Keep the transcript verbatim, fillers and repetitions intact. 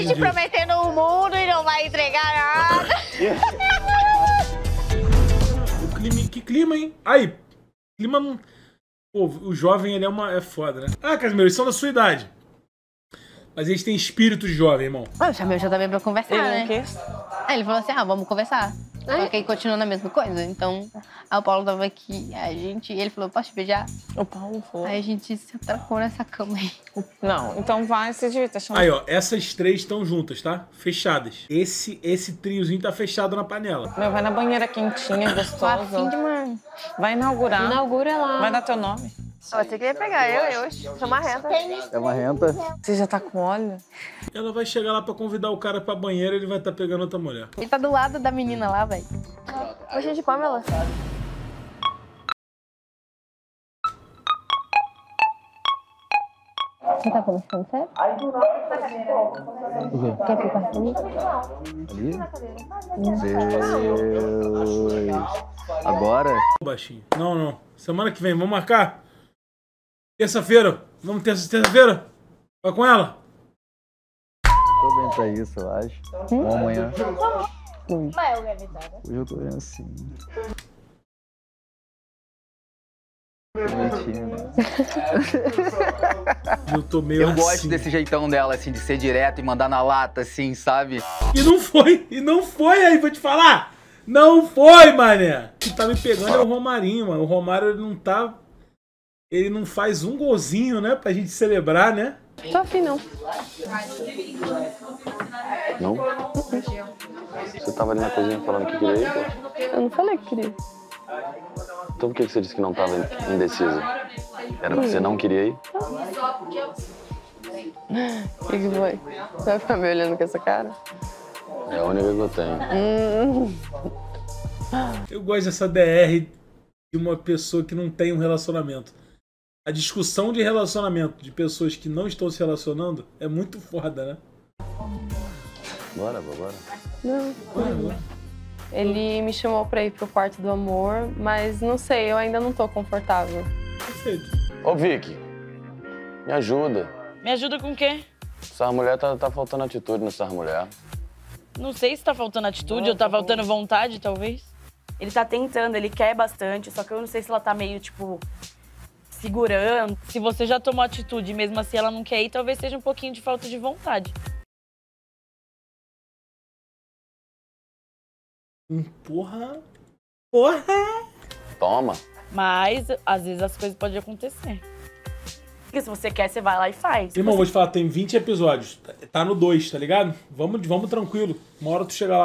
gente disso. Prometendo o mundo e não vai entregar nada. O clima, que clima, hein? Aí, clima não... Pô, o jovem, ele é uma... é foda, né? Ah, Casimiro, eles são da sua idade. Mas eles têm espírito de jovem, irmão. Ah, eu chamei o Jô também pra conversar, ele, né? O quê? Aí ele falou assim, ah, vamos conversar. Aí? Porque continua na mesma coisa, então... Aí o Paulo tava aqui, a gente... Ele falou, posso te beijar? O Paulo falou. Aí a gente se atracou nessa cama aí. Não, então vai, se divirta. Chama... Aí, ó, essas três estão juntas, tá? Fechadas. Esse, esse triozinho tá fechado na panela. Meu, vai na banheira quentinha, gostosa. Fim de mãe. Vai inaugurar. Inaugura lá. Vai dar teu nome. Ó, você queria pegar eu, eu, eu. Chama a renta. É uma renta. Você já tá com óleo? Ela vai chegar lá pra convidar o cara pra banheira e ele vai estar tá pegando outra mulher. Ele tá do lado da menina lá, velho. Poxa de Pamela. Você tá conversando sério? O quê? Quer ficar comigo? Ali? Deus. Agora? Baixinho. Não, não. Semana que vem, vamos marcar? Terça-feira, vamos ter terça-feira? Vai com ela? Tô bem pra isso, eu acho. Hum? Amanhã. Hoje. Hoje eu tô bem assim. Eu tô meio Eu assim. gosto desse jeitão dela, assim, de ser direto e mandar na lata, assim, sabe? E não foi, e não foi aí, vou te falar! Não foi, mané! O que tá me pegando é o Romarinho, mano. O Romário, ele não tá... Ele não faz um golzinho, né? Pra gente celebrar, né? Tô afim, não. Não? Você tava ali na cozinha falando que queria ir, pô? Eu não falei que queria. Então por que você disse que não tava indecisa? Era porque você não queria ir? O que que foi? Você vai ficar me olhando com essa cara? É a única que eu tenho. Hum. Eu gosto dessa D R de uma pessoa que não tem um relacionamento. A discussão de relacionamento de pessoas que não estão se relacionando é muito foda, né? Bora, bora. Não. Bora, bora. Ele me chamou pra ir pro quarto do amor, mas não sei, eu ainda não tô confortável. Perfeito. Ô, Vick, me ajuda. Me ajuda com o quê? Essa mulher tá, tá faltando atitude nessa mulher. Não sei se tá faltando atitude não, ou tá faltando não. vontade, talvez. Ele tá tentando, ele quer bastante, só que eu não sei se ela tá meio, tipo... segurando. Se você já tomou atitude e mesmo assim ela não quer ir, talvez seja um pouquinho de falta de vontade. Hum, porra! Porra! Toma! Mas, às vezes, as coisas podem acontecer. Porque se você quer, você vai lá e faz. Irmão, você... vou te falar, tem vinte episódios. Tá no dois, tá ligado? Vamos, vamos tranquilo. Uma hora tu chega lá.